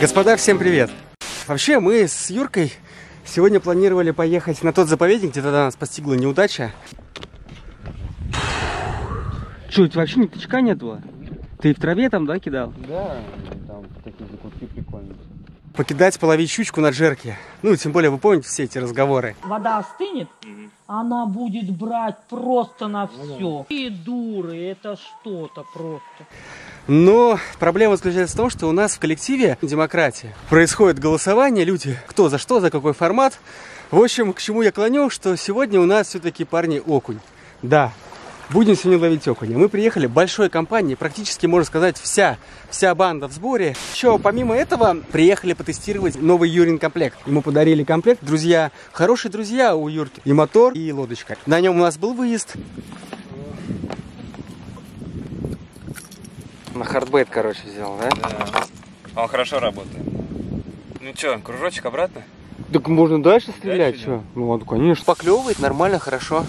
Господа, всем привет! Вообще, мы с Юркой сегодня планировали поехать на тот заповедник, где тогда нас постигла неудача. Че, у тебя вообще ни тычка не было? Ты в траве там, да, кидал? Да, там такие закутки прикольные. Покидать половить щучку на джерке. Ну, тем более, вы помните все эти разговоры. Вода остынет, она будет брать просто на все. И дуры, это что-то просто. Но проблема заключается в том, что у нас в коллективе демократия. Происходит голосование, люди кто за что, за какой формат. В общем, к чему я клоню, что сегодня у нас все-таки, парни, окунь. Да, будем сегодня ловить окуня. Мы приехали большой компанией, практически, можно сказать, вся банда в сборе. Еще помимо этого приехали потестировать новый Юрин комплект. Ему подарили комплект друзья, хорошие друзья у Юрки. И мотор, и лодочка. На нем у нас был выезд. На хардбейт, короче, взял, да? Да. Он хорошо работает. Ну что, кружочек обратно? Так можно дальше стрелять, что? Ну ладно, конечно. Поклевывает нормально, хорошо.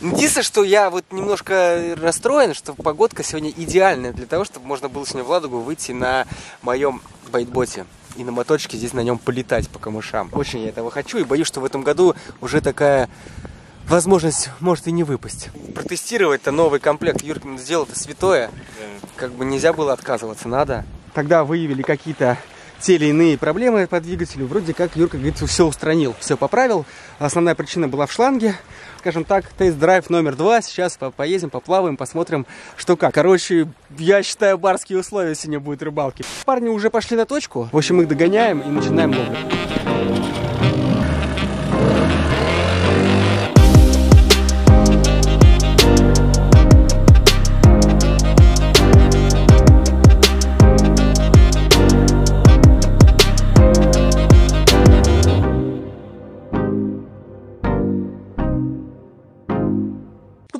Единственное, что я вот немножко расстроен, что погодка сегодня идеальная для того, чтобы можно было сегодня в Ладогу выйти на моем байтботе и на моточке здесь на нем полетать по камышам. Очень я этого хочу и боюсь, что в этом году уже такая возможность может и не выпасть. Протестировать-то новый комплект Юркин сделал, это святое. Как бы нельзя было отказываться, надо. Тогда выявили какие-то те или иные проблемы по двигателю. Вроде как Юрка, говорится, все устранил, все поправил. Основная причина была в шланге. Скажем так, тест-драйв номер 2. Сейчас поедем, поплаваем, посмотрим, что как. Короче, я считаю, барские условия сегодня будут рыбалки. Парни уже пошли на точку. В общем, мы их догоняем и начинаем ловить.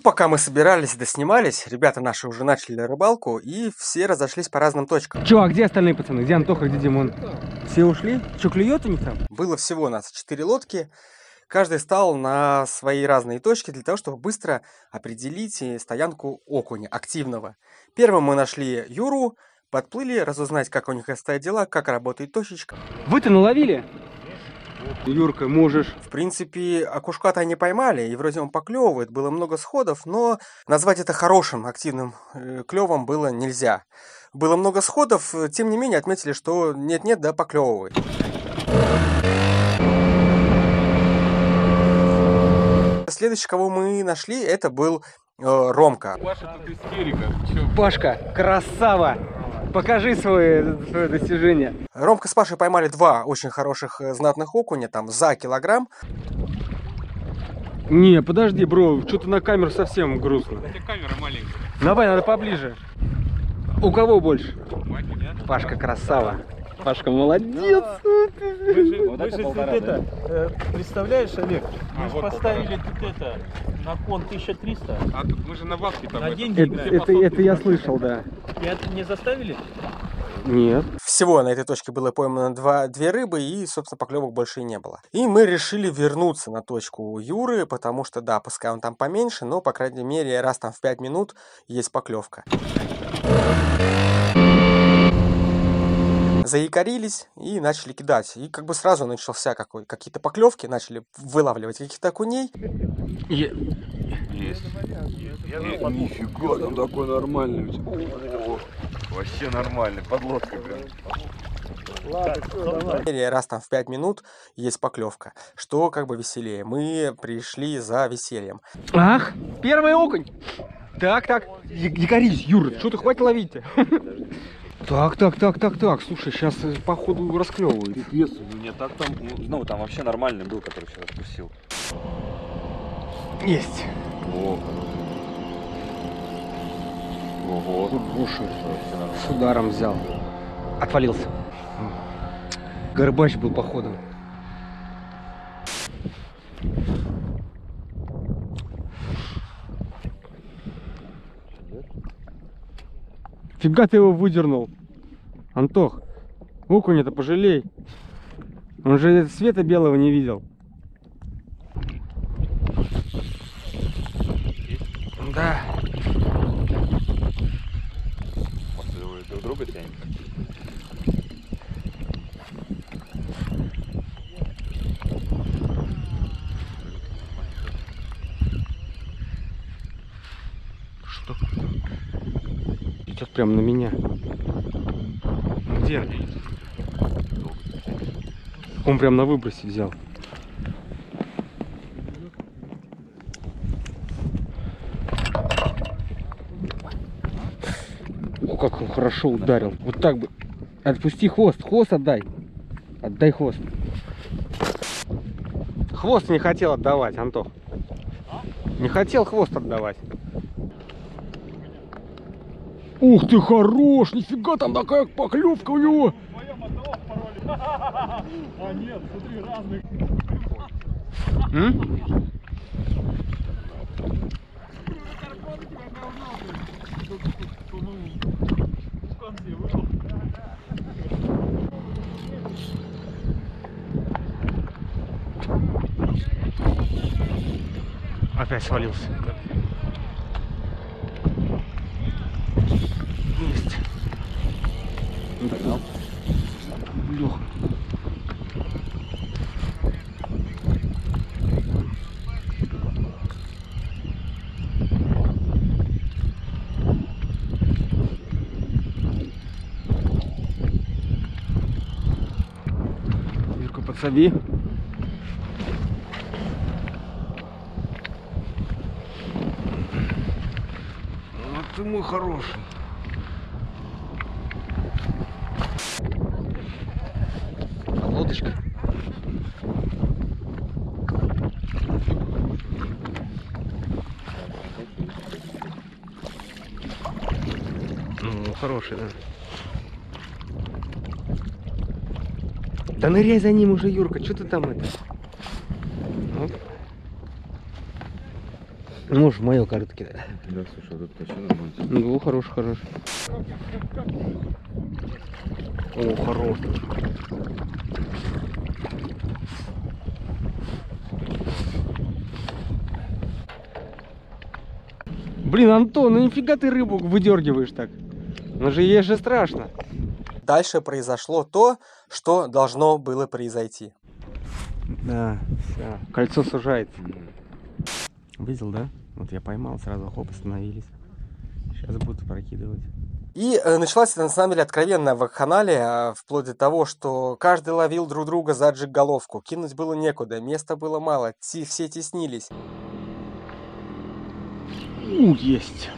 Пока мы собирались, доснимались, ребята наши уже начали рыбалку, и все разошлись по разным точкам. Че, а где остальные пацаны? Где Антоха, где Димон? Все ушли? Че, клюет у них там? Было всего у нас 4 лодки. Каждый стал на свои разные точки для того, чтобы быстро определить стоянку окуня активного. Первым мы нашли Юру, подплыли, разузнать, как у них стоят дела, как работает точечка. Вы-то наловили? Юрка, можешь. В принципе, окушка-то они поймали, и вроде он поклевывает, было много сходов, но назвать это хорошим активным клевом было нельзя. Было много сходов, тем не менее отметили, что нет-нет, да поклевывает. Следующий, кого мы нашли, это был Ромка. Паша, тут истерика. Пашка, красава! Покажи свое достижение. Ромка с Пашей поймали 2 очень хороших знатных окуня, там за килограмм. Не, подожди, бро, что-то на камеру совсем грустно. Это камера маленькая. Давай, надо поближе. У кого больше? Пашка красава. Пашка молодец. Мы же тут это, представляешь, Олег, мы же поставили тут это, на кон 1300. А тут мы же на бабки там. Это я слышал, да. И не заставили? Нет. Всего на этой точке было поймано 2 рыбы, и, собственно, поклевок больше и не было. И мы решили вернуться на точку Юры, потому что, да, пускай он там поменьше, но, по крайней мере, раз там в 5 минут есть поклевка. Заякорились и начали кидать. И как бы сразу начался какие-то поклевки, начали вылавливать каких-то окуней. Есть. Нифига, там такой нормальный. Вообще нормальный, подлодка прям. Раз там в 5 минут есть поклевка. Что как бы веселее. Мы пришли за весельем. Ах, первый окунь. Так. Якорись, Юра, что ты хватит ловить-то? Так, слушай, сейчас походу расклевывает. Вес у меня так там, ну там вообще нормальный был, который вчера спустил. Есть. О. Ого. Тут бушит. С ударом взял. Отвалился. Горбач был походу. Фига ты его выдернул. Антох, окуня-то пожалей. Он же света белого не видел. Да. Может, друг друга тянет? Что? Идет прямо на меня. Где? Он прям на выбросе взял. О, как он хорошо ударил. Вот так бы. Отпусти хвост. Хвост отдай. Отдай хвост. Хвост не хотел отдавать, Антох. Не хотел хвост отдавать. Ух ты, хорош! Нифига, там такая поклевка у него! А нет, смотри, разные. Опять свалился. Есть. Догнал. Лёха. Юрка, подсоби. Вот ты мой хороший. Лодочка. Ну, хороший, да? Да ныряй за ним уже, Юрка, что ты там это? Оп. Ну, может, в моё корыто кидать. Да, слушай, а тут вообще нормально. Ну, хороший, хороший. О, хороший. Блин, Антон, ну нифига ты рыбу выдергиваешь так. Ну же ей же страшно. Дальше произошло то, что должно было произойти. Да, все. Кольцо сужается. Видел, да? Вот я поймал, сразу хоп, остановились. Сейчас буду прокидывать. И началась это, на самом деле, откровенная вакханалия, вплоть до того, что каждый ловил друг друга за джиг-головку. Кинуть было некуда, места было мало, все теснились. Есть.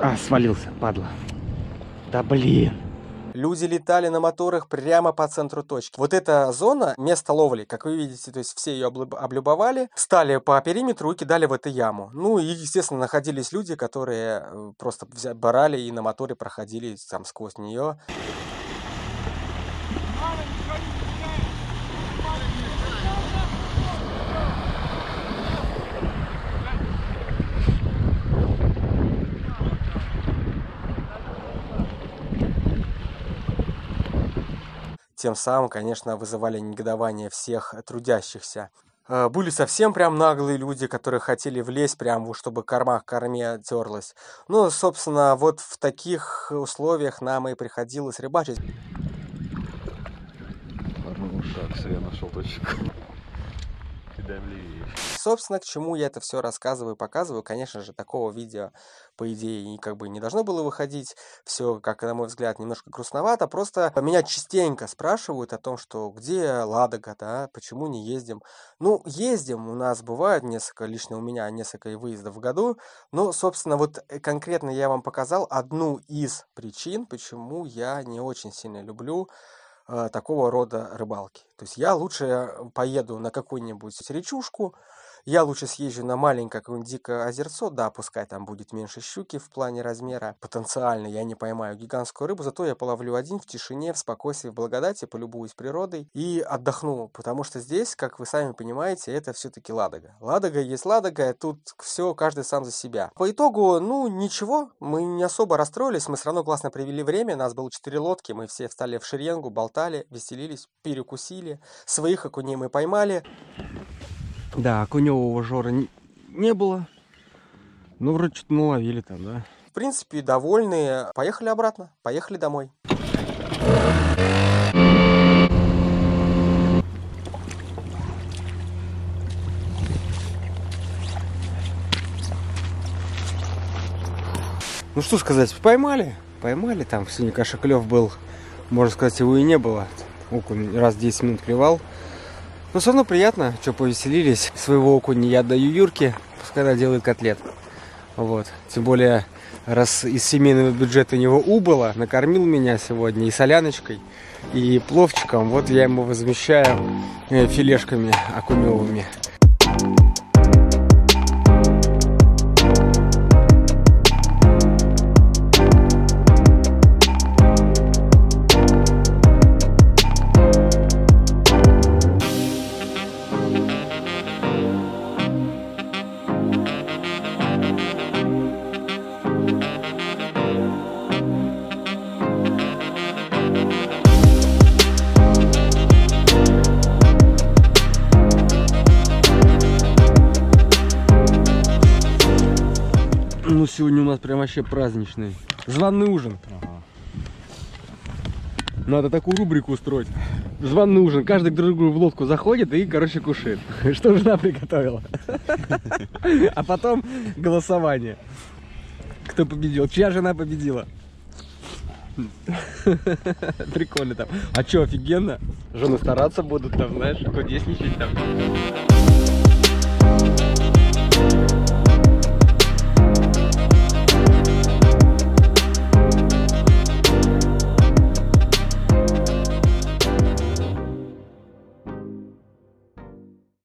А, свалился, падла. Да блин. Люди летали на моторах прямо по центру точки. Вот эта зона, место ловли, как вы видите, то есть все ее облюбовали, стали по периметру и кидали в эту яму. Ну и, естественно, находились люди, которые просто брали и на моторе проходили там сквозь нее. Тем самым, конечно, вызывали негодование всех трудящихся. Были совсем прям наглые люди, которые хотели влезть прям, чтобы корма к корме терлась. Ну, собственно, вот в таких условиях нам и приходилось рыбачить. Хороший, я нашел точку. Собственно, к чему я это все рассказываю и показываю. Конечно же, такого видео, по идее, как бы не должно было выходить. Все, как на мой взгляд, немножко грустновато. Просто меня частенько спрашивают о том, что где Ладога, да, почему не ездим. Ну, ездим, у нас бывает несколько, лично у меня несколько выездов в году. Но, собственно, вот конкретно я вам показал одну из причин, почему я не очень сильно люблю такого рода рыбалки. То есть я лучше поеду на какую-нибудь речушку Я лучше съезжу на маленькое какое-нибудь дикое озерцо, да, пускай там будет меньше щуки в плане размера. Потенциально я не поймаю гигантскую рыбу, зато я половлю один в тишине, в спокойствии, в благодати, полюбуюсь природой и отдохну, потому что здесь, как вы сами понимаете, это все-таки Ладога. Ладога есть Ладога, тут все, каждый сам за себя. По итогу, ну, ничего, мы не особо расстроились, мы все равно классно провели время, нас было 4 лодки, мы все встали в шеренгу, болтали, веселились, перекусили, своих окуней мы поймали. Да, окуневого жора не было, ну, вроде что-то наловили там, да. В принципе, довольные, поехали обратно, поехали домой. Ну что сказать, поймали, поймали, там сегодня, конечно, клев был, можно сказать, его и не было, окунь раз в 10 минут клевал, но все равно приятно, что повеселились, своего окуня я отдаю Юрке, пускай она делает котлет, вот, тем более, раз из семейного бюджета у него убыло, накормил меня сегодня и соляночкой, и пловчиком, вот я ему возмещаю филешками окуневыми. Сегодня у нас прям вообще праздничный званный ужин. Ага. Надо такую рубрику устроить. Званный ужин. Каждый к другу в лодку заходит и, короче, кушает. Что жена приготовила. А потом голосование. Кто победил? Чья жена победила? Прикольно там. А чё, офигенно? Жены стараться будут там, знаешь, кудесничать там.